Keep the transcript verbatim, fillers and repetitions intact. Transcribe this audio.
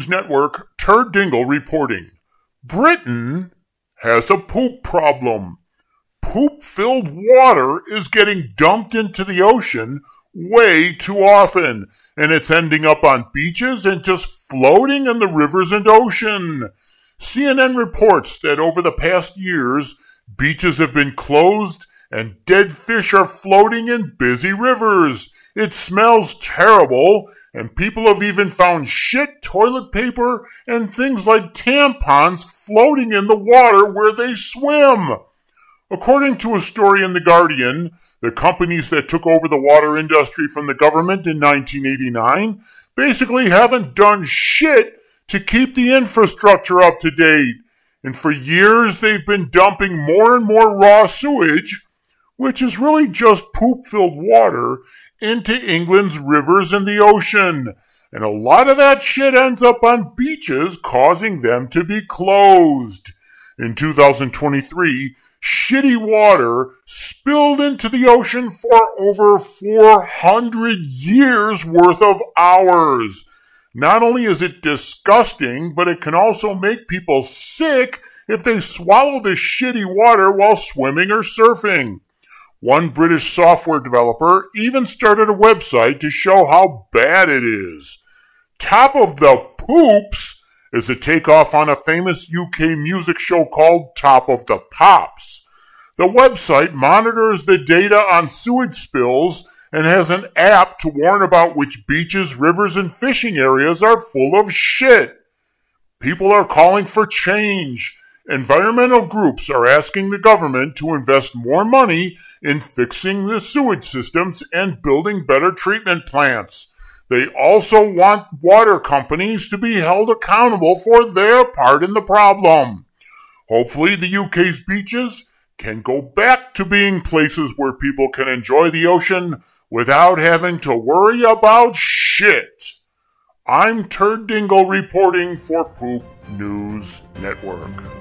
News Network, Turd Dingle reporting. Britain has a poop problem. Poop-filled water is getting dumped into the ocean way too often, and it's ending up on beaches and just floating in the rivers and ocean. C N N reports that over the past years, beaches have been closed and dead fish are floating in busy rivers. It smells terrible, and people have even found shit, toilet paper, and things like tampons floating in the water where they swim. According to a story in The Guardian, the companies that took over the water industry from the government in nineteen eighty-nine basically haven't done shit to keep the infrastructure up to date. And for years, they've been dumping more and more raw sewage, which is really just poop-filled water, into England's rivers and the ocean. And a lot of that shit ends up on beaches, causing them to be closed. In two thousand twenty-three, shitty water spilled into the ocean for over four hundred years worth of hours. Not only is it disgusting, but it can also make people sick if they swallow the shitty water while swimming or surfing. One British software developer even started a website to show how bad it is. Top of the Poops is a takeoff on a famous U K music show called Top of the Pops. The website monitors the data on sewage spills and has an app to warn about which beaches, rivers, and fishing areas are full of shit. People are calling for change. Environmental groups are asking the government to invest more money in fixing the sewage systems and building better treatment plants. They also want water companies to be held accountable for their part in the problem. Hopefully, the U K's beaches can go back to being places where people can enjoy the ocean without having to worry about shit. I'm Turd Dingle reporting for Poop News Network.